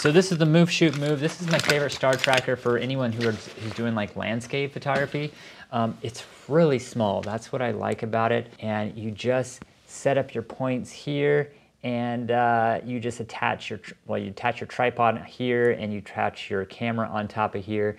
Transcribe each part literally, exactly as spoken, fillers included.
so this is the Move Shoot Move. This is my favorite star tracker for anyone who are, who's doing like landscape photography. Um, it's really small. That's what I like about it. And you just set up your points here, and uh, you just attach your, well, you attach your tripod here, and you attach your camera on top of here.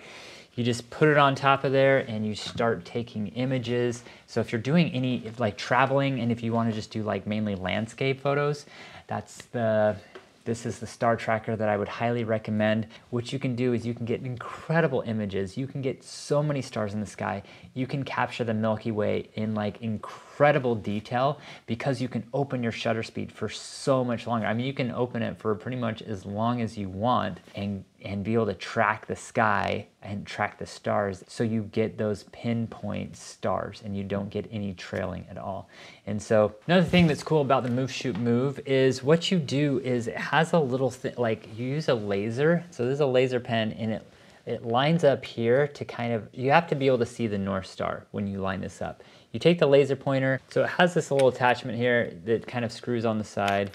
You just put it on top of there and you start taking images. So if you're doing any, if like traveling, and if you want to just do like mainly landscape photos, that's the, this is the star tracker that I would highly recommend. What you can do is you can get incredible images. You can get so many stars in the sky. You can capture the Milky Way in like incredible detail because you can open your shutter speed for so much longer. I mean, you can open it for pretty much as long as you want and, and be able to track the sky and track the stars, so you get those pinpoint stars and you don't get any trailing at all. And so another thing that's cool about the Move Shoot Move is what you do is it has a little thing, like you use a laser. So this is a laser pen, and it, it lines up here to kind of, you have to be able to see the North Star when you line this up. You take the laser pointer, so it has this little attachment here that kind of screws on the side.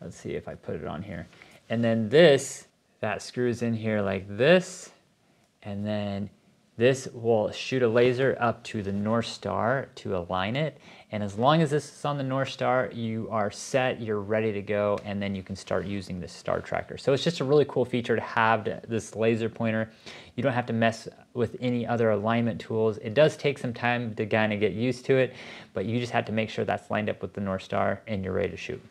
Let's see if I put it on here. And then this, that screws in here like this. And then this will shoot a laser up to the North Star to align it. And as long as this is on the North Star, you are set, you're ready to go, and then you can start using this star tracker. So it's just a really cool feature to have this laser pointer. You don't have to mess with any other alignment tools. It does take some time to kind of get used to it, but you just have to make sure that's lined up with the North Star and you're ready to shoot.